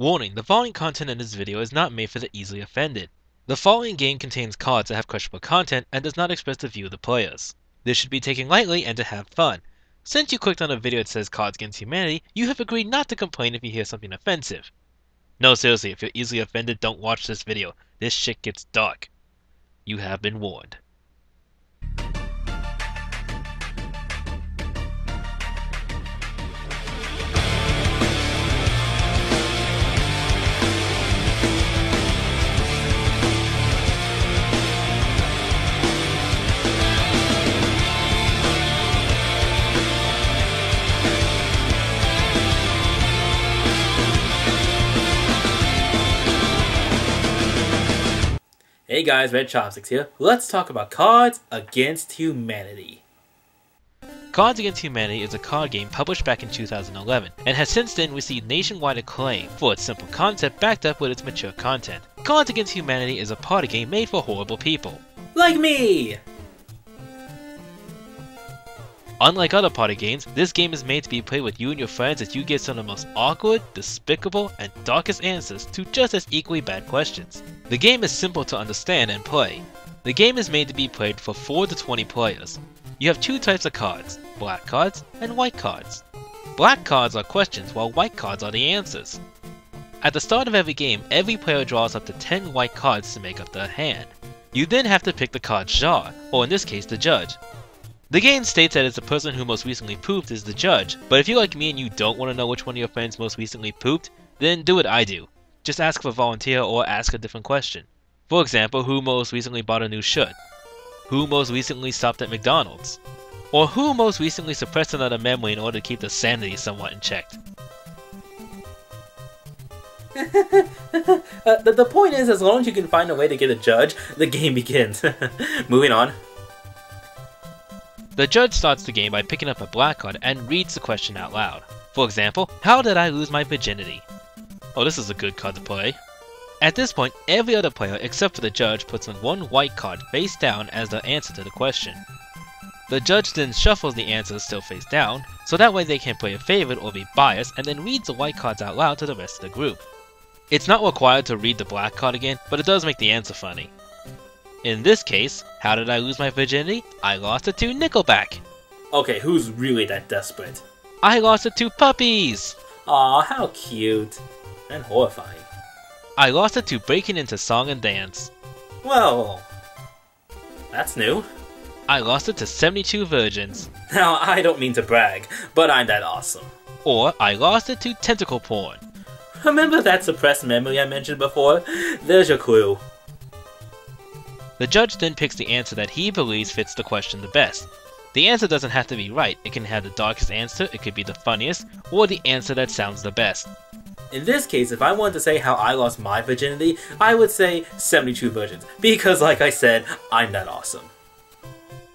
Warning, the following content in this video is not made for the easily offended. The following game contains cards that have questionable content and does not express the view of the players. This should be taken lightly and to have fun. Since you clicked on a video that says Cards Against Humanity, you have agreed not to complain if you hear something offensive. No, seriously, if you're easily offended, don't watch this video. This shit gets dark. You have been warned. Hey guys, Red Chopsticks here. Let's talk about Cards Against Humanity. Cards Against Humanity is a card game published back in 2011, and has since then received nationwide acclaim for its simple concept backed up with its mature content. Cards Against Humanity is a party game made for horrible people. Like me! Unlike other party games, this game is made to be played with you and your friends as you get some of the most awkward, despicable, and darkest answers to just as equally bad questions. The game is simple to understand and play. The game is made to be played for 4 to 20 players. You have two types of cards, black cards and white cards. Black cards are questions while white cards are the answers. At the start of every game, every player draws up to 10 white cards to make up their hand. You then have to pick the card's czar, or in this case the judge. The game states that it's the person who most recently pooped is the judge, but if you're like me and you don't want to know which one of your friends most recently pooped, then do what I do. Just ask for a volunteer or ask a different question. For example, who most recently bought a new shirt? Who most recently stopped at McDonald's? Or who most recently suppressed another memory in order to keep their sanity somewhat in check? The point is, as long as you can find a way to get a judge, the game begins. Moving on. The judge starts the game by picking up a black card and reads the question out loud. For example, how did I lose my virginity? Oh, this is a good card to play. At this point, every other player except for the judge puts on one white card face down as their answer to the question. The judge then shuffles the answers still face down, so that way they can play a favorite or be biased, and then reads the white cards out loud to the rest of the group. It's not required to read the black card again, but it does make the answer funny. In this case, how did I lose my virginity? I lost it to Nickelback. Okay, who's really that desperate? I lost it to puppies! Aw, how cute. And horrifying. I lost it to breaking into song and dance. Well, that's new. I lost it to 72 virgins. Now, I don't mean to brag, but I'm that awesome. Or, I lost it to tentacle porn. Remember that suppressed memory I mentioned before? There's your clue. The judge then picks the answer that he believes fits the question the best. The answer doesn't have to be right, it can have the darkest answer, it could be the funniest, or the answer that sounds the best. In this case, if I wanted to say how I lost my virginity, I would say 72 virgins, because like I said, I'm that awesome.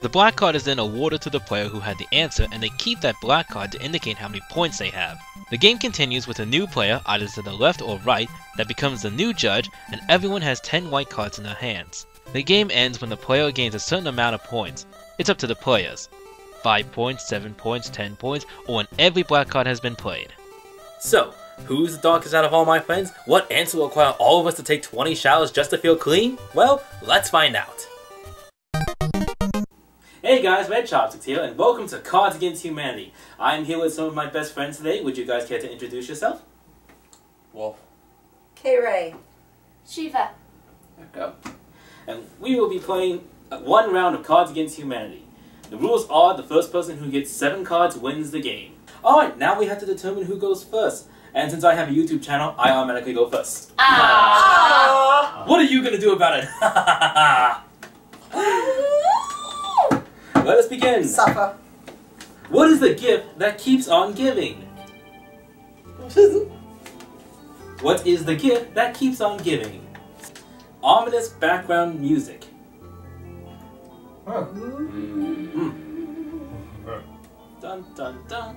The black card is then awarded to the player who had the answer, and they keep that black card to indicate how many points they have. The game continues with a new player, either to the left or right, that becomes the new judge, and everyone has 10 white cards in their hands. The game ends when the player gains a certain amount of points. It's up to the players. 5 points, 7 points, 10 points, or when every black card has been played. So, who's the darkest out of all my friends? What answer will require all of us to take 20 showers just to feel clean? Well, let's find out. Hey guys, Red Chopsticks here, and welcome to Cards Against Humanity. I'm here with some of my best friends today. Would you guys care to introduce yourself? Wolf. K-Ray. Shiva. There we go. And we will be playing one round of Cards Against Humanity. The rules are the first person who gets 7 cards wins the game. Alright, now we have to determine who goes first. And since I have a YouTube channel, I automatically go first. What are you going to do about it? Let us begin. Suffer. What is the gift that keeps on giving? What is the gift that keeps on giving? Ominous background music. Dun dun dun.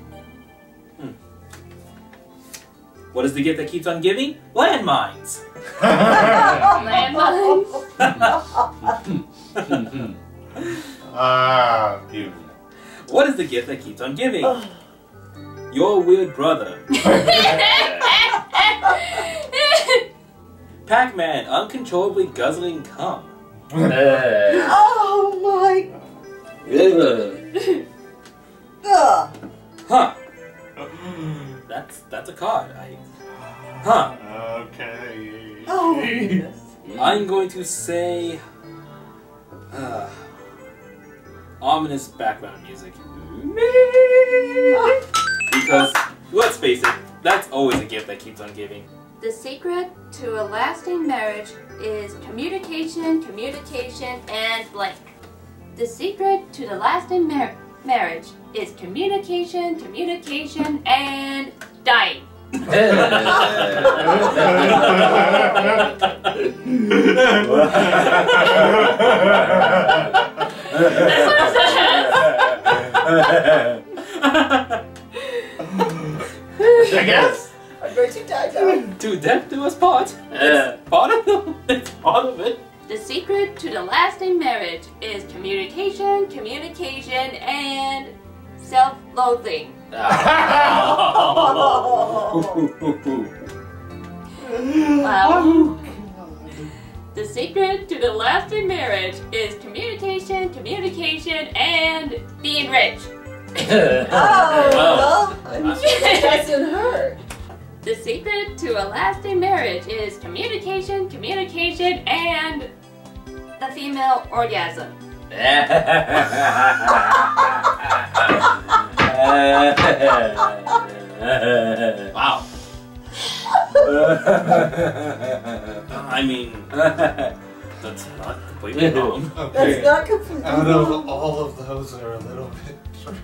What is the gift that keeps on giving? Landmines! Landmines! Ah, beautiful. What is the gift that keeps on giving? Your weird brother. Pac-Man, uncontrollably guzzling cum. Oh my... Huh. That's a card. Huh. Okay. Oh my goodness. I'm going to say... ominous background music. Because, let's face it, that's always a gift that keeps on giving. The secret to a lasting marriage is communication, communication, and blank. The secret to the lasting marriage is communication, communication, and dying. I guess. I'm going to die down. To death do us part. It's part of them. It's part of it. The secret to the lasting marriage is communication, communication, and self-loathing. Wow. The secret to the lasting marriage is communication, communication, and being rich. Oh, well, I'm just guessing her. The secret to a lasting marriage is communication, communication, and the female orgasm. Wow. I mean, that's not completely wrong. Okay. That's not completely wrong. Out of all of those are a little bit true.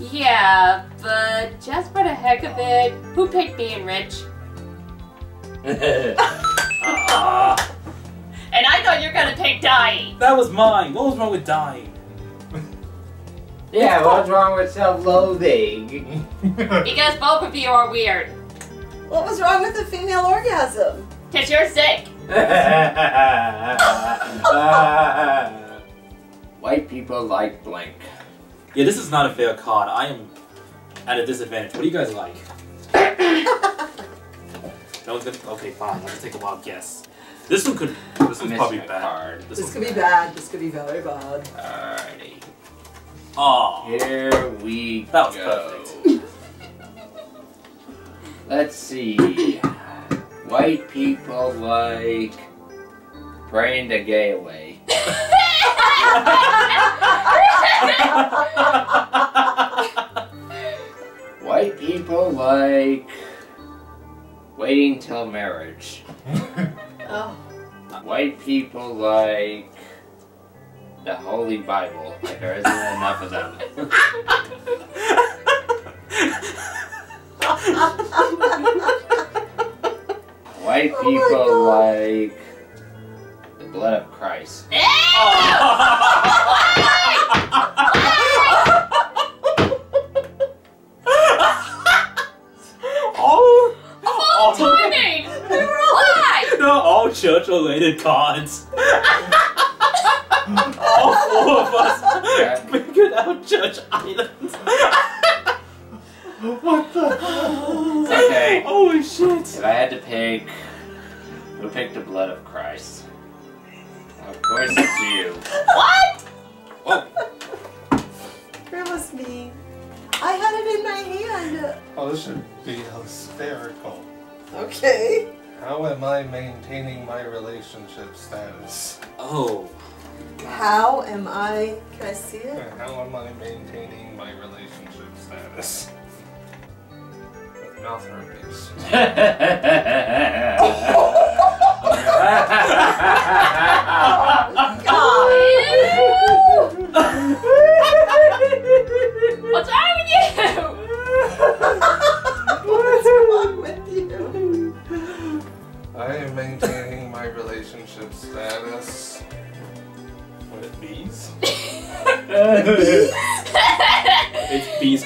Yeah, but just for the heck of it, who picked being rich? And I thought you were gonna pick dying. That was mine. What was wrong with dying? Yeah, what's wrong with self-loathing? Because both of you are weird. What was wrong with the female orgasm? 'Cause you're sick. White people like blank. Yeah, this is not a fair card. I am at a disadvantage. What do you guys like? No one's gonna... Okay, fine. Let's take a wild guess. This one could... This one's probably bad. Card. This could be bad. This could be very bad. Alrighty. Oh, here we go. That was perfect. Let's see. White people like praying the gay away. White people like waiting till marriage. Oh. White people like the Holy Bible. Like there isn't enough of them. White people like the blood of Christ. Oh. all timing! We were alive! No, all church-related cards. All four of us figured out church items. What the hell? Okay. Holy shit. If I had to pick, who picked the blood of Christ? Of course it's you. What? Whoa. It was me. I had it in my hand. Oh, this should be hysterical. Okay. How am I maintaining my relationship status? Oh. How am I... Can I see it? How am I maintaining my relationship status? Mouth herpes. What's wrong with you? What's wrong with you? I am maintaining my relationship status with bees. It's bees.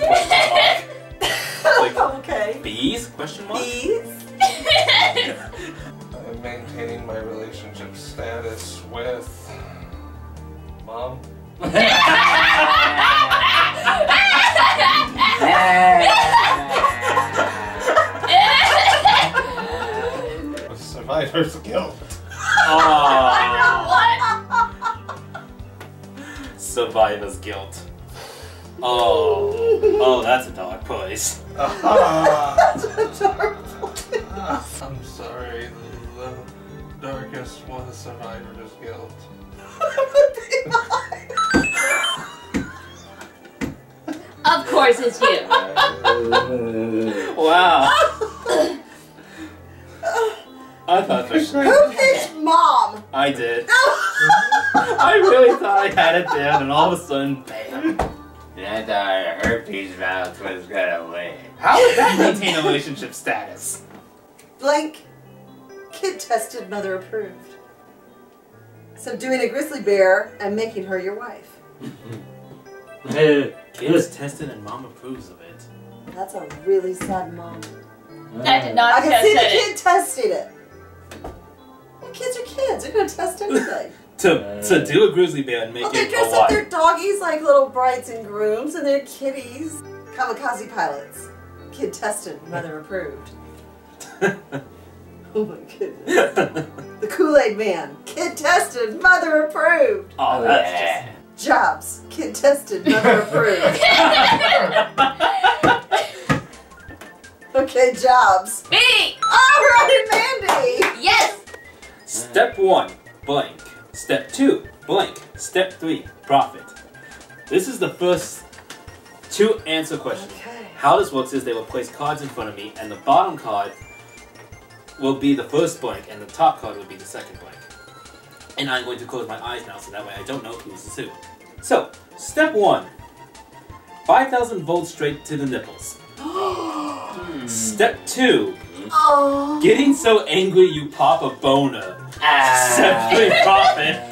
Like, okay. Bees? Question mark? Bees? I'm maintaining my relationship status with... Mom? If hide her skill. Oh. Survivor's guilt. Oh. Oh, that's a dark place. That's a dark place. I'm sorry. The darkest one is survivor's guilt. Of course it's you. Wow. I thought for sure. Who picked Mom? I did. I really thought I had it down, and all of a sudden, bam. And I thought herpes mouth was gonna win. How would that maintain relationship status? Blank. Kid tested, mother approved. Subduing a grizzly bear and making her your wife. Kid is tested and Mom approves of it. That's a really sad mom. I did not test it. I can see the kid tested it. Well, kids are kids. They're gonna test anything. To do a grizzly bear and make it a wife. Well, they dress up their doggies like little brides and grooms, and their kitties kamikaze pilots. Kid tested, mother approved. Oh my goodness. The Kool Aid Man. Kid tested, mother approved. Oh, that's just Jobs. Kid tested, mother approved. Okay, Jobs. Me! Alright, Mandy! Yes! Step 1, blank. Step 2, blank. Step 3, profit. This is the first two answer questions. Okay. How this works is they will place cards in front of me, and the bottom card will be the first blank, and the top card will be the second blank. And I'm going to close my eyes now, so that way I don't know who's who. So, step 1. 5,000 volts straight to the nipples. Step 2. Oh. Getting so angry you pop a boner. Step 3, profit.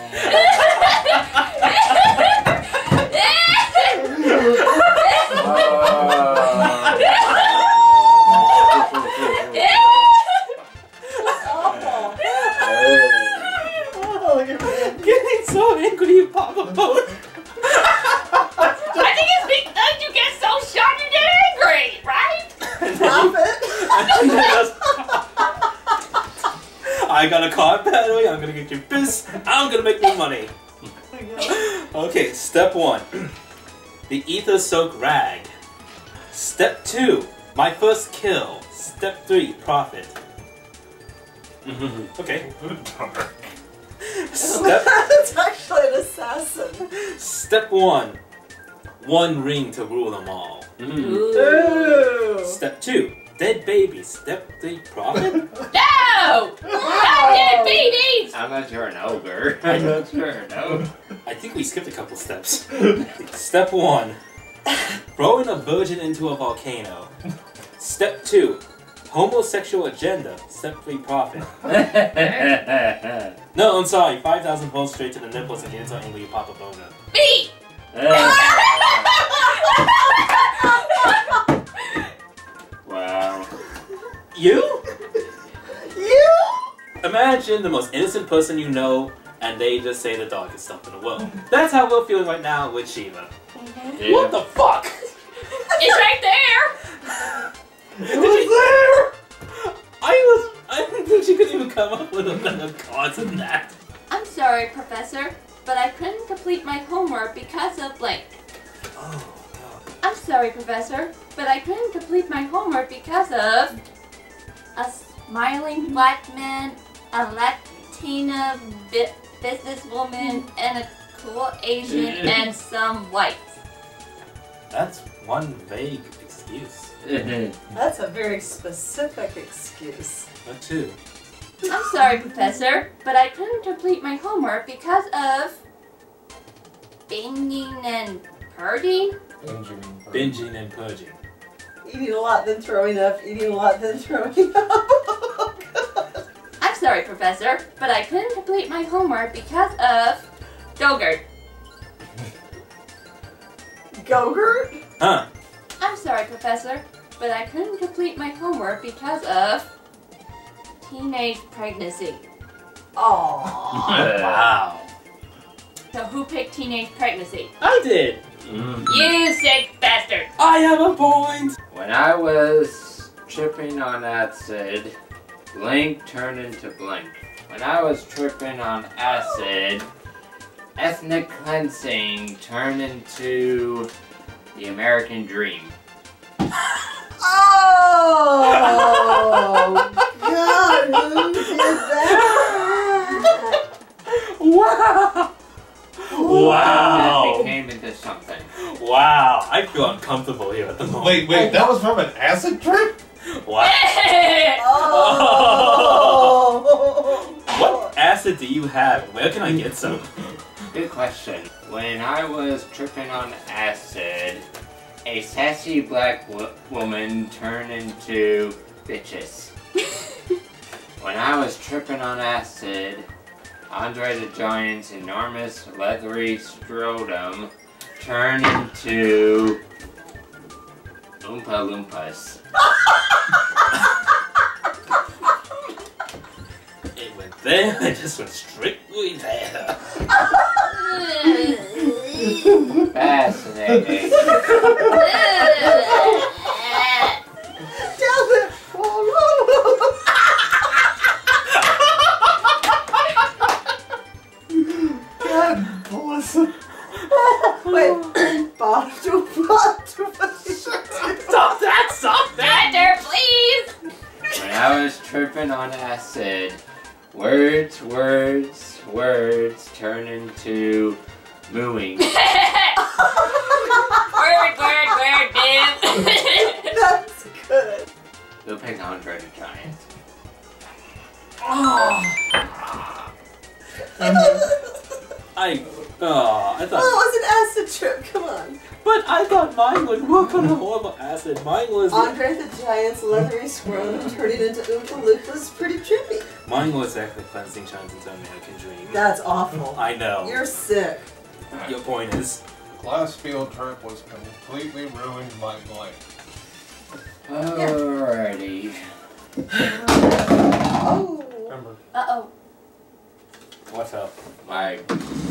Getting so angry you pop a boner. I think it's because you get so shot you get angry, right? Profit. I got a card battery, I'm gonna get your piss, I'm gonna make you money. Okay, step 1. The ether soak rag. Step 2. My first kill. Step 3. Profit. Okay. That's actually an assassin. Step 1. One ring to rule them all. Step 2. Dead baby. Step 3. Profit. No! Not dead babies! I'm not sure an ogre. I'm not sure, no. I think we skipped a couple steps. Step 1. Throwing a virgin into a volcano. Step 2. Homosexual agenda. Step 3. Profit. No, I'm sorry. 5,000 volts straight to the nipples and it's only Papa Bona. Me! Wow. You? Imagine the most innocent person you know, and they just say the darkest stuff in the world. That's how we're feeling right now with Shiva. Yeah. What the fuck? It's right there! It was there! I didn't think she could even come up with a better card than that. I'm sorry, Professor, but I couldn't complete my homework because of blank. Oh, no. I'm sorry, Professor, but I couldn't complete my homework because of a smiling black man, a Latina businesswoman, and a cool Asian, and some whites. That's one vague excuse. That's a very specific excuse. A two. I'm sorry, Professor, but I couldn't complete my homework because of binging and purging? Binging and purging. Eating a lot, then throwing up. Eating a lot, then throwing up. Sorry, Professor, but I couldn't complete my homework because of Gogurt. Gogurt? Huh. I'm sorry, Professor, but I couldn't complete my homework because of teenage pregnancy. Oh. Wow. So who picked teenage pregnancy? I did. You sick bastard. I have a point. When I was tripping on acid, Blank turned into blank. When I was tripping on acid, ethnic cleansing turned into the American dream. Oh! God, who did that? Wow! Wow! It became into something. Wow, I feel uncomfortable here at the moment. Wait, wait, that was from an acid trip? What? Oh. What acid do you have? Where can I get some? Good question. When I was tripping on acid, a sassy black woman turned into bitches. When I was tripping on acid, Andre the Giant's enormous leathery scrotum turned into Oompa Loompas. It went there, it just went strictly there. Fascinating. God bless him. Wait, stop that! Stop that! Doctor, please! When I was tripping on acid, words, words, words turn into mooing. Word, word, word, man. That's good. We'll pick Andre the Giant. Oh. I thought. Oh, it was an acid trip. Come on. But I thought mine would work on a horrible acid. Mine was Andre the Giant's leathery scrotum turning into Oompa Loompas. Pretty trippy. Mine was actually cleansing shines into American dream. That's awful. I know. You're sick. Your point is, last field trip was completely ruined by life. Alrighty. Oh. Remember. Uh oh. What's up? Like.